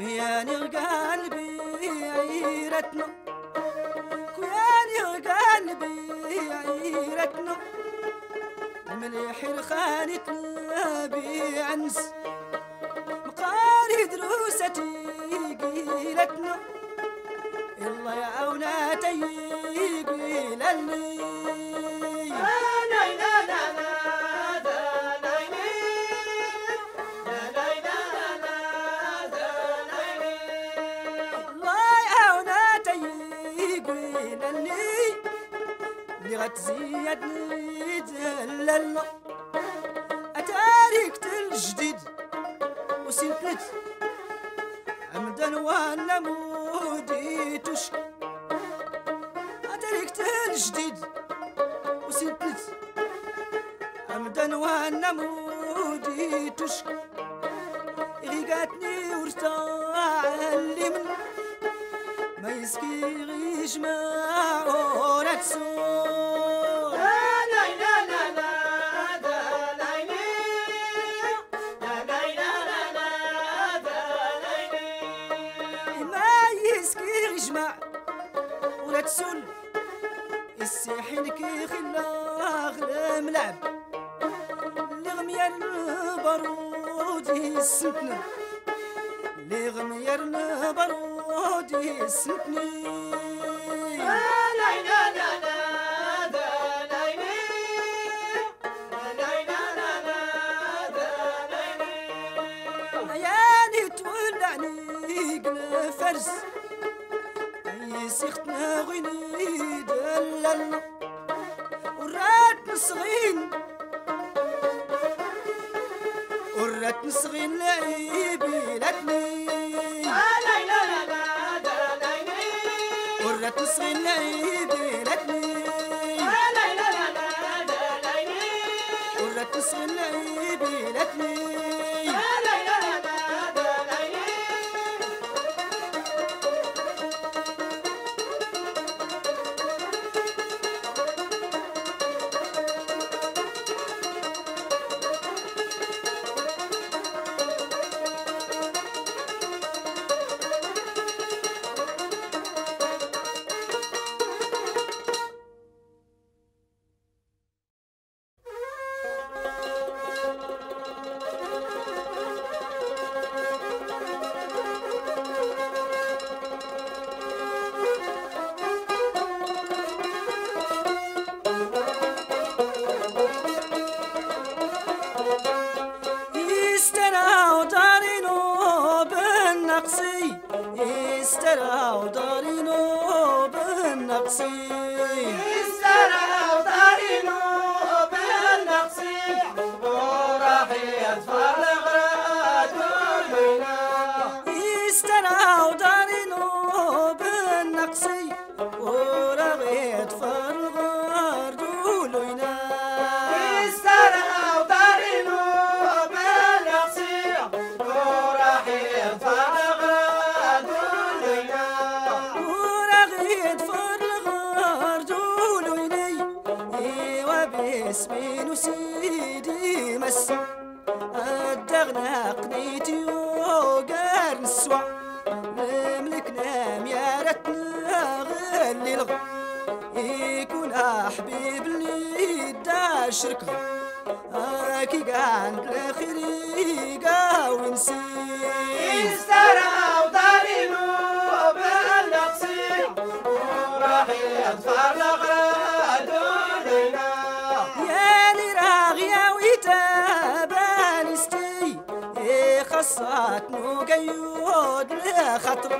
ويا نرجع قلبي عيرتنا ويا نرجع مقاني طلابي عنس مقاني دروستي قيلتنا يلا يا اولادي قيل لي غتزيدني تهللنا أتاريك الجديد وسنتنت عمدا وانا موديتوش أتاريك الجديد وسنتنت عمدا وانا موديتوش اللي قاتني ورثا علمنا ما يسكي غيش ما وراتسو تسول الساحل كي خلاغ الملعب اللي غمير برودي السنتني اللي غمير برودي السنتني عياني تولعني قل فرس سيختنا غني دللنا ورات نصغين ورات نصغين لعيبي لتني ورات نصغين لعيبي لتني ورات نصغين لعيبي لتني It's not out,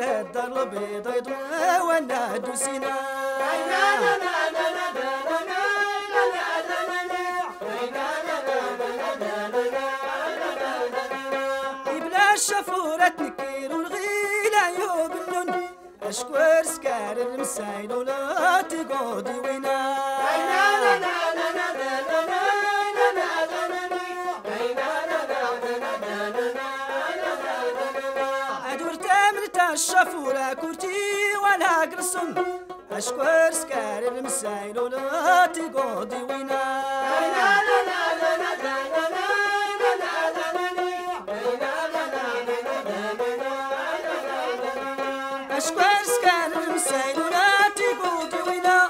الدار البيض وانا دوسينا بلا الشفورة تنكير ونغيل عيوب اللون اشكور سكار المسايل ولا تقعدي وينا الشفورة كورتي ولا قرصن أشكر سكار المسايل ولا تقعدي وينا أشكر سكار المسايل ولا تقعدي وينا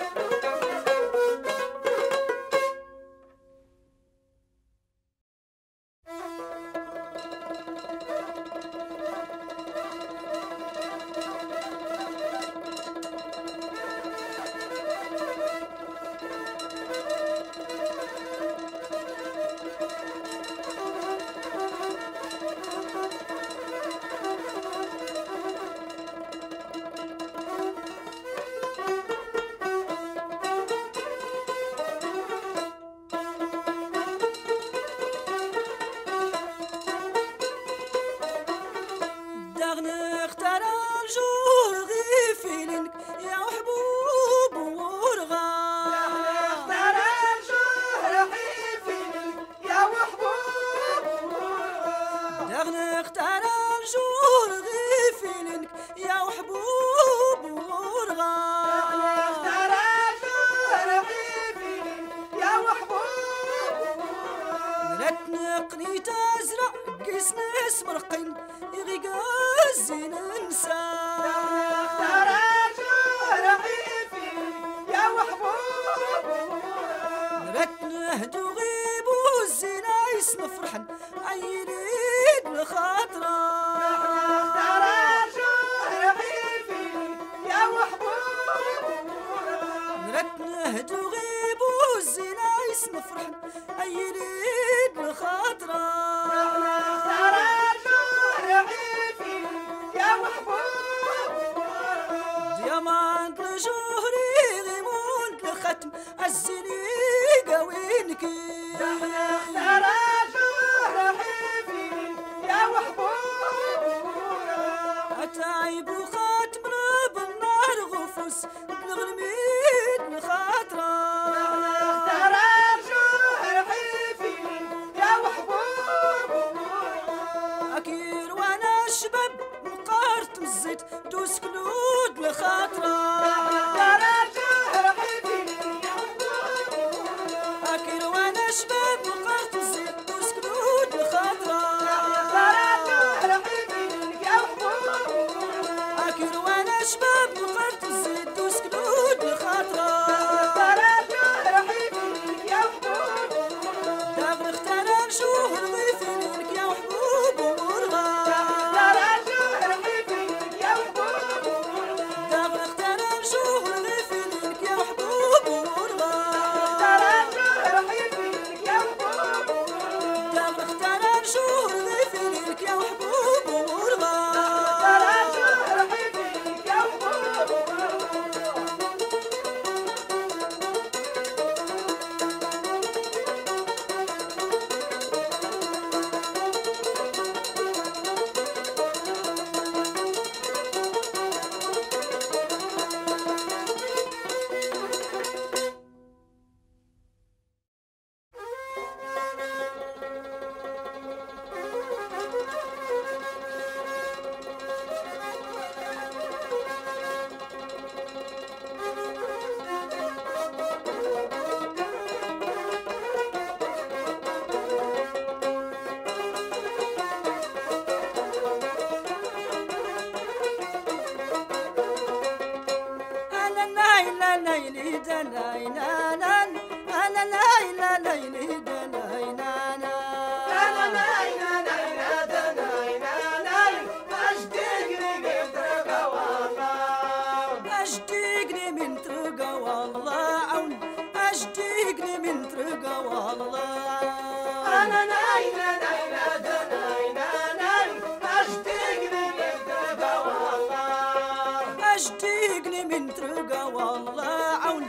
فوقه والله عون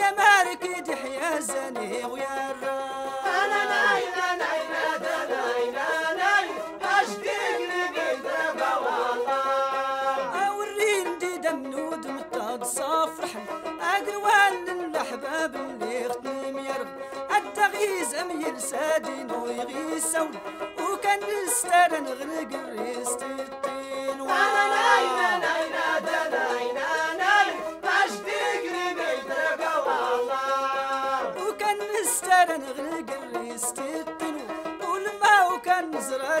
يا مالك تحيا الزني ويا الراس انا نايله نايله دنايله نايله اشتيق لقيت دابا والله اورين دي دم نود مطاق صاف رحم اقروان الاحباب اللي ختم يا رب التغييز اميل سادين ويغيز سون وكان نستر نغرق الريس الطين انا نايله نايله دنايله نغرق الريس تطلو والما وكان نزرع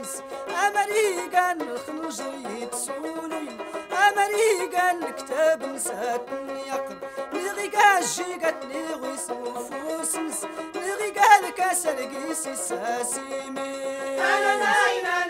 نس أمريكان الخنجر يتسولي أمريكان الكتاب نساتني يقر نغيقال شيقتني غيسوف وسنس نغيقال كاسر قيسي ساسي مين أنا ناينة